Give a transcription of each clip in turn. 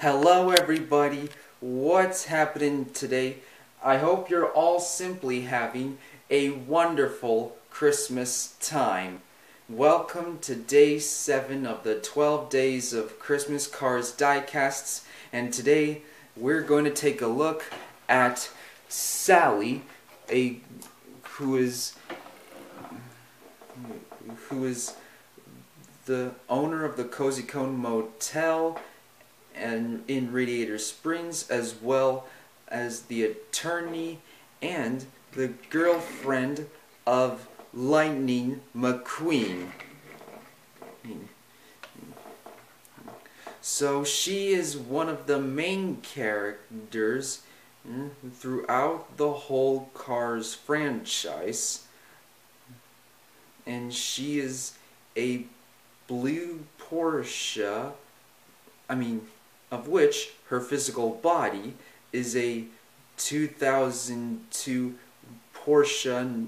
Hello everybody, what's happening today? I hope you're all simply having a wonderful Christmas time. Welcome to day 7 of the 12 days of Christmas Cars diecasts, and today we're going to take a look at Sally, who is the owner of the Cozy Cone Motel and in Radiator Springs, as well as the attorney and the girlfriend of Lightning McQueen. So she is one of the main characters throughout the whole Cars franchise, and she is a blue Porsche, of which her physical body is a 2002 Porsche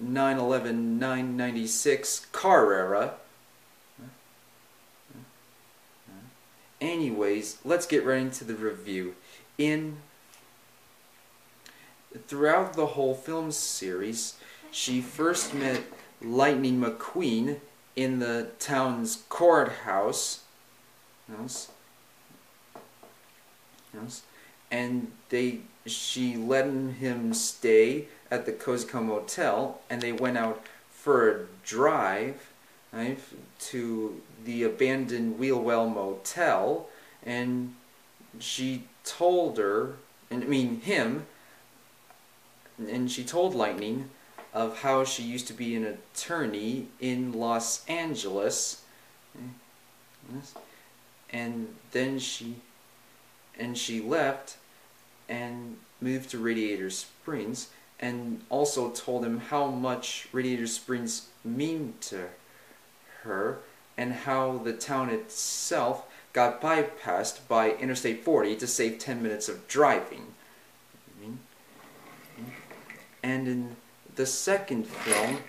911 996 Carrera. Anyways, let's get right into the review. Throughout the whole film series, she first met Lightning McQueen in the town's courthouse, and she let him stay at the Cozy Cone Motel, and they went out for a drive to the abandoned Wheel Well Motel, and she told Lightning of how she used to be an attorney in Los Angeles, and then she left and moved to Radiator Springs, and also told him how much Radiator Springs mean to her and how the town itself got bypassed by Interstate 40 to save 10 minutes of driving. And in the second film,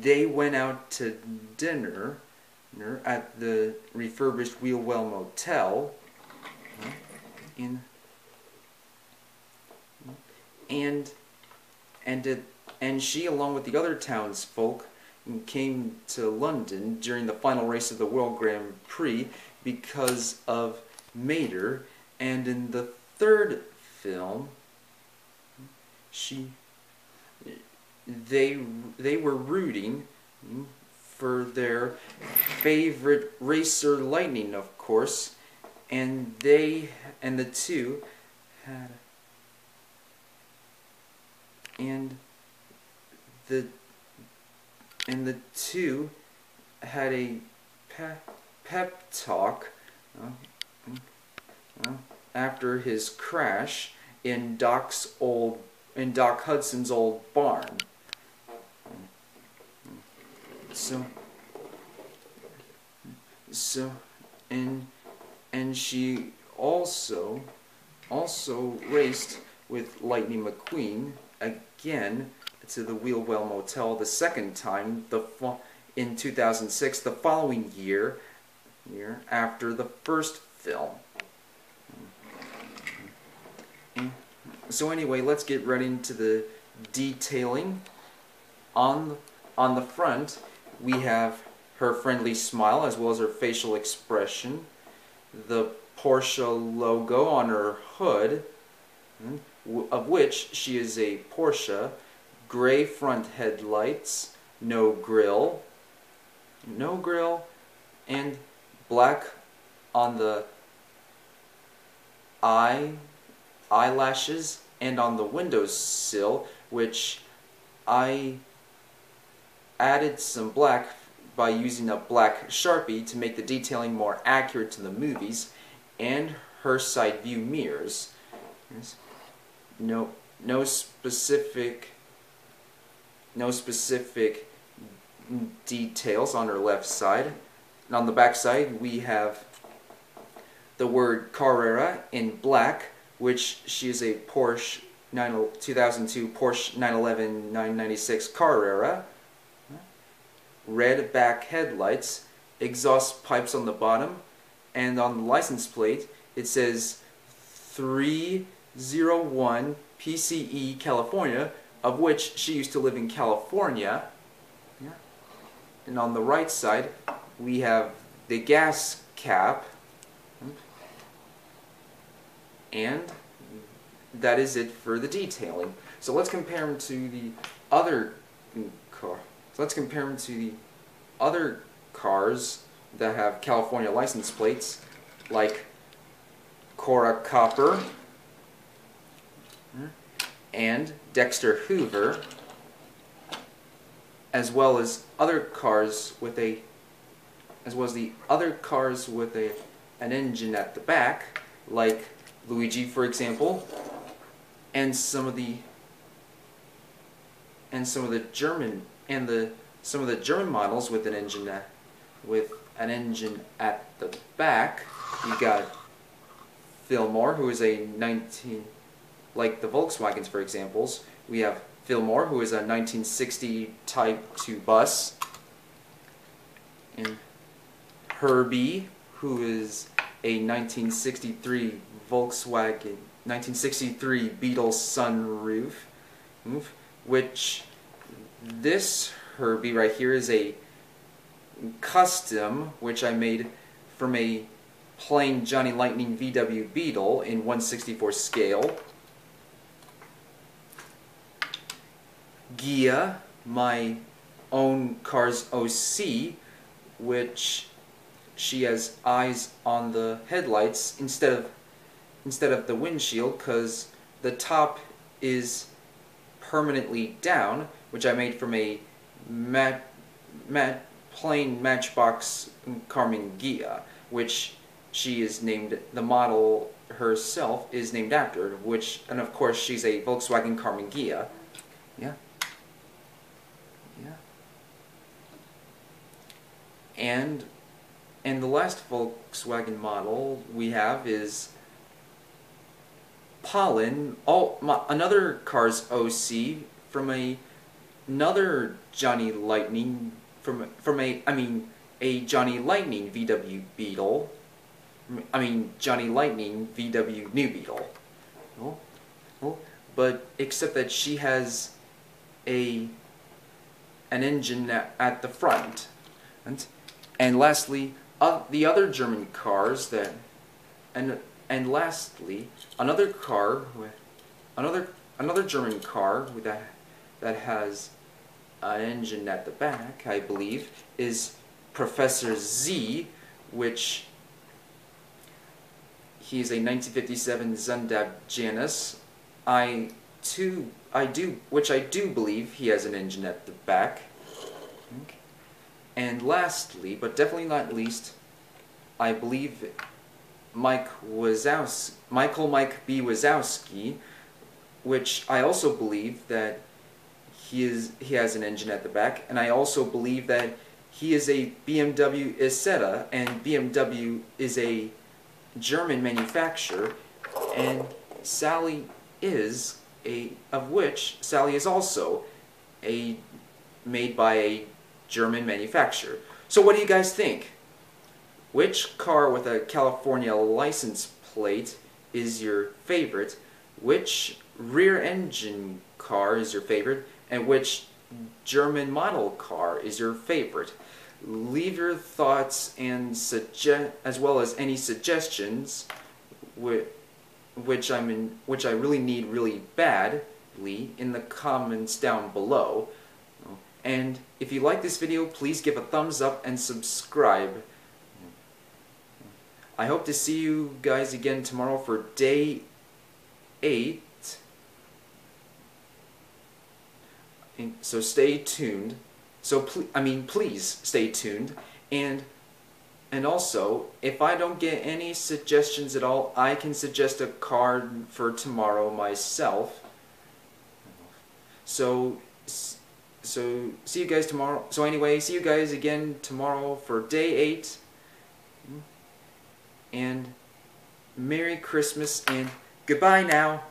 they went out to dinner at the refurbished Wheel Well Motel, and she, along with the other townsfolk, came to London during the final race of the World Grand Prix because of Mater. And in the third film, they were rooting for their favorite racer, Lightning, of course, and the two had a pep talk after his crash in Doc Hudson's old barn. And she also raced with Lightning McQueen again to the Wheel Well Motel the second time in 2006, the following year after the first film. So anyway, let's get right into the detailing. On the front, we have her friendly smile as well as her facial expression, the Porsche logo on her hood, of which she is a Porsche, gray front headlights, no grill, and black on the eyelashes and on the windowsill, which I added some black by using a black Sharpie to make the detailing more accurate to the movies, and her side view mirrors. No specific details on her left side. And on the back side, we have the word Carrera in black, which she is a Porsche 2002 Porsche 911 996 Carrera. Red back headlights, exhaust pipes on the bottom, and on the license plate It says 301 PCE, California, of which she used to live in California. Yeah. And on the right side, we have the gas cap. And that is it for the detailing. So let's compare them to the other car. So let's compare them to the other cars that have California license plates, like Cora Copper and Dexter Hoover, as well as other cars with an engine at the back, like Luigi, for example, and some of the German models with an engine at the back. You got Fillmore, who is a like the Volkswagens, for examples. We have Fillmore, who is a 1960 Type 2 bus, and Herbie, who is a 1963 Volkswagen, 1963 Beetle sunroof, which this Herbie right here is a custom which I made from a plain Johnny Lightning VW Beetle in 1/64 scale. Gia, my own car's OC, which she has eyes on the headlights instead of the windshield, because the top is permanently down, which I made from a plain Matchbox Karmann Ghia, which she is named, the model herself is named after, which, and of course she's a Volkswagen Karmann Ghia. Yeah. Yeah. And the last Volkswagen model we have is Pollen, another car's OC from another Johnny Lightning, a Johnny Lightning VW Beetle. I mean, Johnny Lightning VW New Beetle. But except that she has an engine at the front. And lastly, the other German cars that, and lastly, another German car that has an engine at the back, I believe, is Professor Z, which he is a 1957 Zendab Janus. I do believe he has an engine at the back. And lastly, but definitely not least, I believe Mike B. Wazowski, which I also believe that he has an engine at the back, and I also believe that he is a BMW Isetta, and BMW is a German manufacturer, and Sally is also a made by a German manufacturer. So what do you guys think? Which car with a California license plate is your favorite? Which rear engine car is your favorite? And which German model car is your favorite? Leave your thoughts and as well as any suggestions, which I really need really badly, in the comments down below. And if you like this video, please give a thumbs up and subscribe. I hope to see you guys again tomorrow for day 8. So stay tuned. Please stay tuned. And also, if I don't get any suggestions at all, I can suggest a car for tomorrow myself. So see you guys tomorrow. So anyway, see you guys again tomorrow for day 8. And Merry Christmas and goodbye now.